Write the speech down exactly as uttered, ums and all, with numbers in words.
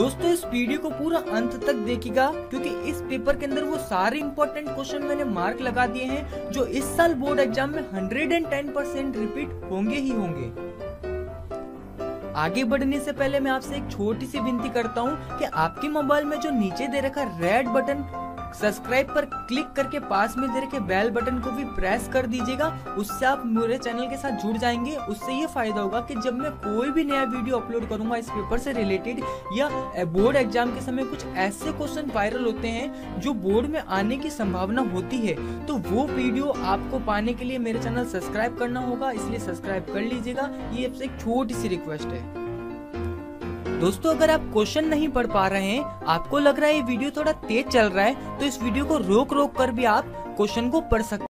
दोस्तों इस वीडियो को पूरा अंत तक देखिएगा क्योंकि इस पेपर के अंदर वो सारे इम्पोर्टेंट क्वेश्चन मैंने मार्क लगा दिए हैं जो इस साल बोर्ड एग्जाम में एक सौ दस परसेंट रिपीट होंगे ही होंगे। आगे बढ़ने से पहले मैं आपसे एक छोटी सी विनती करता हूं कि आपके मोबाइल में जो नीचे दे रखा रेड बटन सब्सक्राइब पर क्लिक करके पास में दे रखे बेल बटन को भी प्रेस कर दीजिएगा। उससे आप मेरे चैनल के साथ जुड़ जाएंगे। उससे ये फायदा होगा कि जब मैं कोई भी नया वीडियो अपलोड करूंगा इस पेपर से रिलेटेड या बोर्ड एग्जाम के समय कुछ ऐसे क्वेश्चन वायरल होते हैं जो बोर्ड में आने की संभावना होती है, तो वो वीडियो आपको पाने के लिए मेरे चैनल सब्सक्राइब करना होगा, इसलिए सब्सक्राइब कर लीजिएगा। ये आपसे एक छोटी सी रिक्वेस्ट है। दोस्तों अगर आप क्वेश्चन नहीं पढ़ पा रहे हैं, आपको लग रहा है ये वीडियो थोड़ा तेज चल रहा है, तो इस वीडियो को रोक रोक कर भी आप क्वेश्चन को पढ़ सकते हैं।